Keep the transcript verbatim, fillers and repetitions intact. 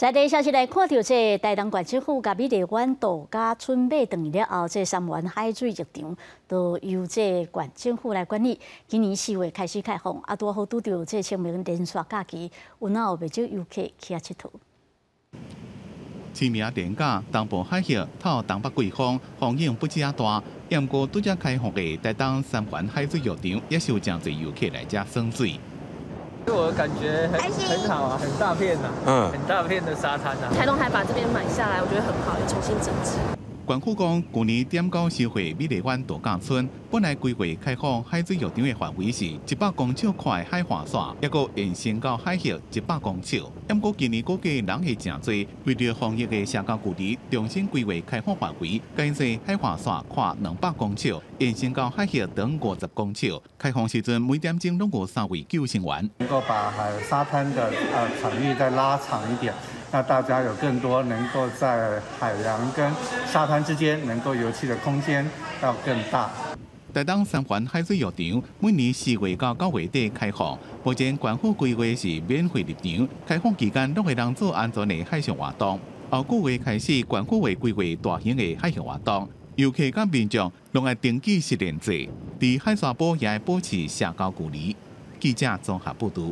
在第一消息来看到，这台东县政府甲美丽湾度假村买断了后，这三元海水浴场都由这县政府来管理。今年四月开始开放，啊，拄好拄到这清明连续假期，有哪有袂少游客去遐佚佗。 清明连假，东部海域透东北季风，风浪不只大，也过拄则开放的台东三元海水浴场，也是有真侪游客来遮耍水。对我感觉很很好啊，很大片呐、啊，嗯，很大片的沙滩呐、啊。台东还把这边买下来，我觉得很好，又重新整治。管区讲，去年点九收回美丽湾度假村，本来规划开放海水浴场的范围是一百公尺宽的海岸线，也阁延伸到海域一百公尺。不过今年估计人会真多，为了防疫的社交距离，重新规划开放范围，建设海岸线宽两百公尺，延伸到海域长五十公尺。开放时阵每点钟拢有三位救生员，能够把海沙滩的呃场域再拉长一点。 那大家有更多能够在海洋跟沙滩之间能够游憩的空间要更大。台东三元海水浴场每年四月到九月底开放，目前政府规划是免费入场，开放期间拢会当做安全的海上活动。后个月开始，政府会规划大型的海上活动，游客甲民众拢要登记实联制，伫海沙堡也要保持社交距离。记者综合报道。